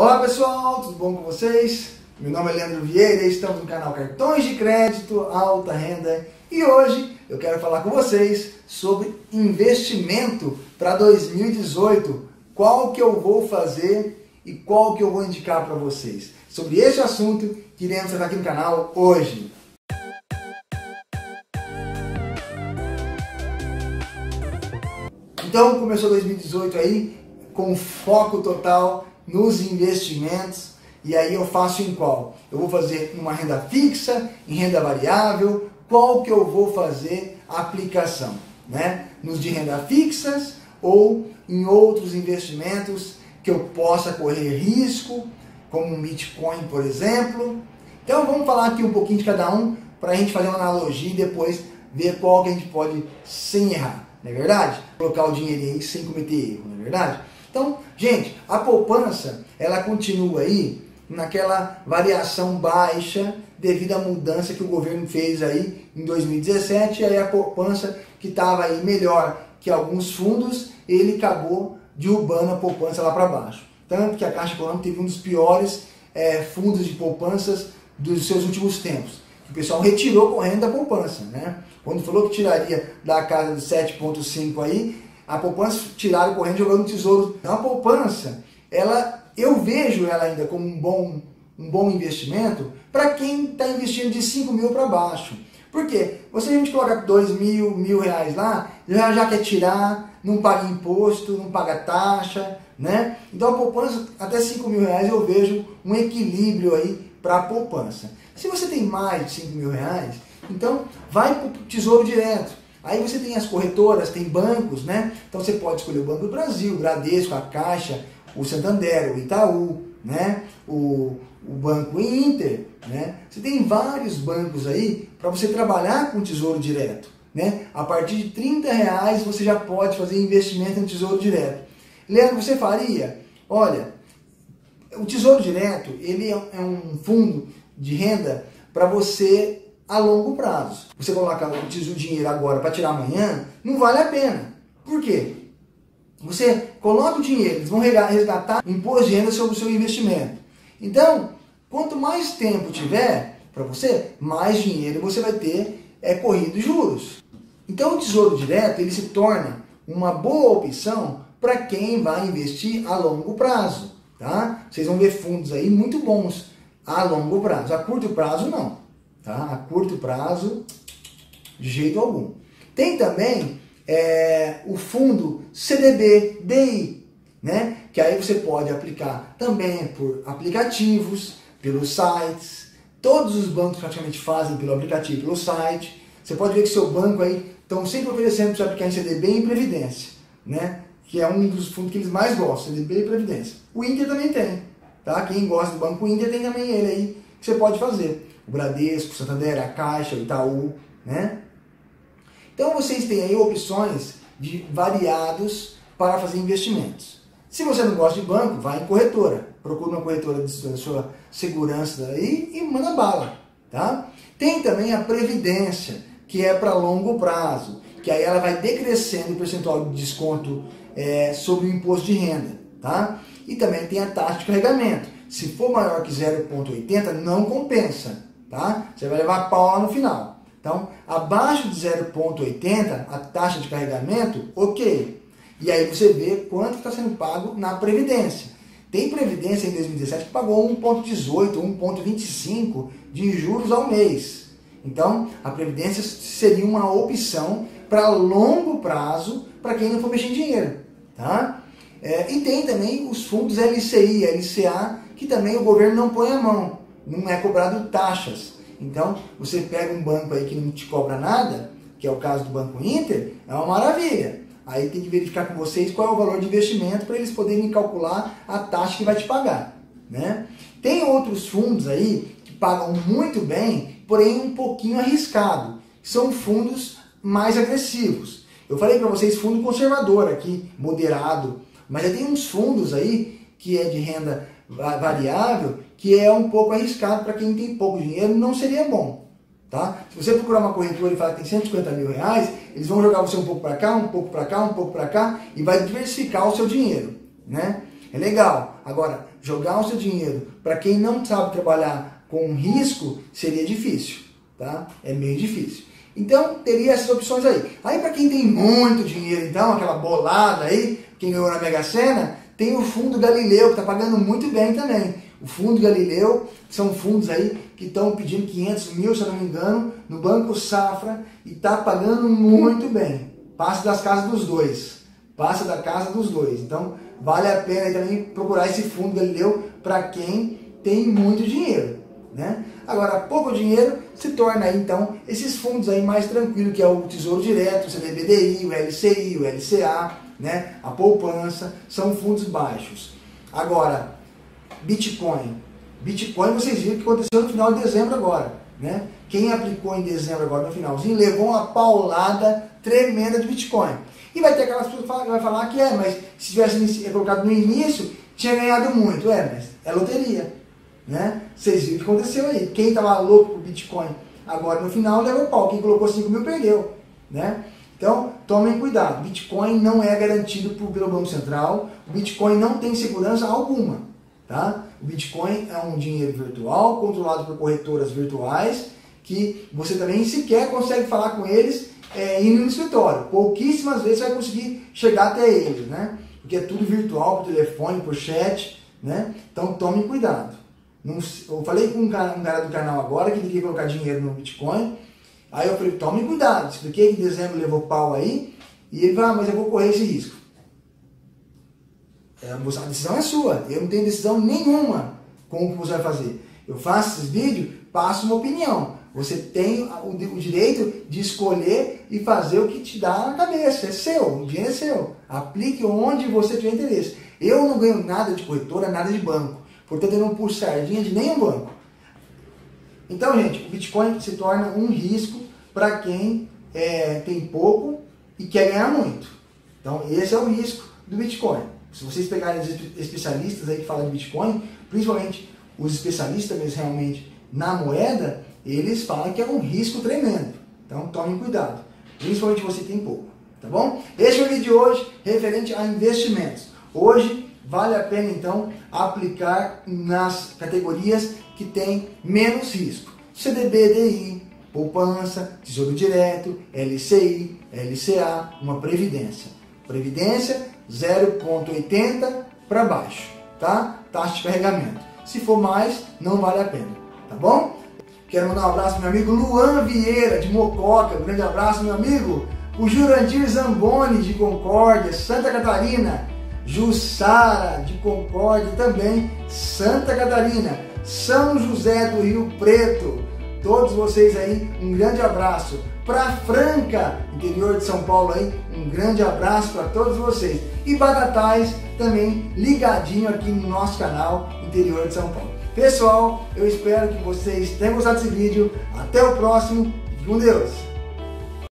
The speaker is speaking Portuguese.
Olá pessoal, tudo bom com vocês? Meu nome é Leandro Vieira e estamos no canal Cartões de Crédito Alta Renda e hoje eu quero falar com vocês sobre investimento para 2018, qual que eu vou fazer e qual que eu vou indicar para vocês. Sobre esse assunto que iremos tratar aqui no canal hoje. Então começou 2018 aí com foco total nos investimentos, e aí eu faço em qual? Eu vou fazer uma renda fixa, em renda variável, qual que eu vou fazer a aplicação, né? Nos de renda fixas ou em outros investimentos que eu possa correr risco, como um Bitcoin, por exemplo. Então vamos falar aqui um pouquinho de cada um, para a gente fazer uma analogia e depois ver qual que a gente pode sem errar, não é verdade? Colocar o dinheirinho aí sem cometer erro, não é verdade? Então, gente, a poupança, ela continua aí naquela variação baixa devido à mudança que o governo fez aí em 2017, e aí a poupança que estava aí melhor que alguns fundos, ele acabou derrubando a poupança lá para baixo. Tanto que a Caixa Econômica teve um dos piores fundos de poupanças dos seus últimos tempos. O pessoal retirou correndo da poupança, né? Quando falou que tiraria da casa de 7,5 aí, a poupança tiraram correndo jogando no tesouro. Então, a poupança, eu vejo ela ainda como um bom investimento para quem está investindo de 5 mil para baixo. Por quê? Você, a gente coloca 2 mil, R$1.000 lá, já quer tirar, não paga imposto, não paga taxa, né? Então a poupança, até 5 mil reais eu vejo um equilíbrio aí para a poupança. Se você tem mais de 5 mil reais, então vai para o Tesouro Direto. Aí você tem as corretoras, tem bancos, né? Então você pode escolher o Banco do Brasil, o Bradesco, a Caixa, o Santander, o Itaú, né? O Banco Inter, né? Você tem vários bancos aí para você trabalhar com o Tesouro Direto, né? A partir de R$30 você já pode fazer investimento no Tesouro Direto. Leandro, você faria? Olha, o Tesouro Direto, ele é um fundo de renda para você a longo prazo. Você colocar o dinheiro agora para tirar amanhã, não vale a pena. Por quê? Você coloca o dinheiro, eles vão resgatar o imposto de renda sobre o seu investimento. Então, quanto mais tempo tiver para você, mais dinheiro você vai ter corrido juros. Então, o Tesouro Direto ele se torna uma boa opção para quem vai investir a longo prazo, tá? Vocês vão ver fundos aí muito bons a longo prazo. A curto prazo, não. Tá? A curto prazo, de jeito algum. Tem também o fundo CDB, DI, né? Que aí você pode aplicar também por aplicativos, pelos sites. Todos os bancos praticamente fazem pelo aplicativo, pelo site. Você pode ver que seu banco aí estão sempre oferecendo para você aplicar em CDB e em Previdência, né? Que é um dos fundos que eles mais gostam, CDB e Previdência. O Inter também tem, tá? Quem gosta do Banco Inter tem também ele aí que você pode fazer. O Bradesco, o Santander, a Caixa, o Itaú, né? Então vocês têm aí opções de variados para fazer investimentos. Se você não gosta de banco, vai em corretora. Procura uma corretora de sua segurança aí e manda bala, tá? Tem também a Previdência, que é para longo prazo, que aí ela vai decrescendo o percentual de desconto sobre o imposto de renda, tá? E também tem a taxa de carregamento. Se for maior que 0,80, não compensa. Tá? Você vai levar pau lá no final. Então, abaixo de 0,80, a taxa de carregamento, ok. E aí você vê quanto está sendo pago na Previdência. Tem Previdência em 2017 que pagou 1,18, 1,25 de juros ao mês. Então, a Previdência seria uma opção para longo prazo, para quem não for mexer em dinheiro. Tá? E tem também os fundos LCI, LCA, que também o governo não põe a mão. Não é cobrado taxas. Então, você pega um banco aí que não te cobra nada, que é o caso do Banco Inter, é uma maravilha. Aí tem que verificar com vocês qual é o valor de investimento para eles poderem calcular a taxa que vai te pagar, né? Tem outros fundos aí que pagam muito bem, porém um pouquinho arriscado. São fundos mais agressivos. Eu falei para vocês fundo conservador aqui, moderado. Mas aí tem uns fundos aí que é de renda variável, que é um pouco arriscado para quem tem pouco dinheiro, não seria bom, tá? Se você procurar uma corretora e falar que tem 150 mil reais, eles vão jogar você um pouco para cá, um pouco para cá, um pouco para cá, e vai diversificar o seu dinheiro, né? É legal. Agora, jogar o seu dinheiro para quem não sabe trabalhar com risco seria difícil, tá? É meio difícil. Então, teria essas opções aí. Aí, para quem tem muito dinheiro, então, aquela bolada aí, quem ganhou na Mega Sena, tem o Fundo Galileu, que está pagando muito bem também. O Fundo Galileu são fundos aí que estão pedindo 500 mil, se eu não me engano, no Banco Safra, e está pagando muito bem. Passa das casas dos dois. Passa da casa dos dois. Então, vale a pena aí também procurar esse Fundo Galileu para quem tem muito dinheiro, né? Agora, pouco dinheiro se torna aí, então, esses fundos aí mais tranquilos, que é o Tesouro Direto, o CDB, DI, o LCI, o LCA, né? A poupança, são fundos baixos. Agora, Bitcoin. Bitcoin, vocês viram que aconteceu no final de dezembro agora, né? Quem aplicou em dezembro agora, no finalzinho, levou uma paulada tremenda de Bitcoin. E vai ter aquelas pessoas que vai falar que é, mas se tivesse colocado no início, tinha ganhado muito. É, mas é loteria, né? Vocês viram o que aconteceu aí. Quem estava louco pro Bitcoin agora no final levou pau. Quem colocou 5 mil perdeu, né? Então, tomem cuidado. Bitcoin não é garantido pelo Banco Central. O Bitcoin não tem segurança alguma, tá? O Bitcoin é um dinheiro virtual, controlado por corretoras virtuais, que você também sequer consegue falar com eles indo no escritório. Pouquíssimas vezes você vai conseguir chegar até eles, né? Porque é tudo virtual, por telefone, por chat, né? Então, tomem cuidado. Eu falei com um cara do canal agora que queria colocar dinheiro no Bitcoin. Aí eu falei, tome cuidado. Expliquei que em dezembro levou pau aí. E ele falou, mas eu vou correr esse risco. A decisão é sua. Eu não tenho decisão nenhuma com o que você vai fazer. Eu faço esses vídeos, passo uma opinião. Você tem o direito de escolher e fazer o que te dá na cabeça. É seu, o dinheiro é seu. Aplique onde você tiver interesse. Eu não ganho nada de corretora, nada de banco. Portanto, eu não puxo sardinha de nenhum banco. Então, gente, o Bitcoin se torna um risco para quem tem pouco e quer ganhar muito. Então, esse é o risco do Bitcoin. Se vocês pegarem os especialistas aí que falam de Bitcoin, principalmente os especialistas mesmo realmente na moeda, eles falam que é um risco tremendo. Então, tomem cuidado. Principalmente você tem pouco, tá bom? Esse é o vídeo de hoje referente a investimentos. Hoje, vale a pena, então, aplicar nas categorias que tem menos risco. CDB, DI, poupança, Tesouro Direto, LCI, LCA, uma Previdência. Previdência, 0,80 para baixo, tá? Taxa de carregamento. Se for mais, não vale a pena, tá bom? Quero mandar um abraço meu amigo Leandro Vieira, de Mococa. Um grande abraço, meu amigo. O Jurandir Zamboni, de Concórdia, Santa Catarina. Jussara, de Concórdia também, Santa Catarina, São José do Rio Preto. Todos vocês aí, um grande abraço. Para Franca, interior de São Paulo aí, um grande abraço para todos vocês. E Batatais também ligadinho aqui no nosso canal, interior de São Paulo. Pessoal, eu espero que vocês tenham gostado desse vídeo. Até o próximo. Fique com Deus.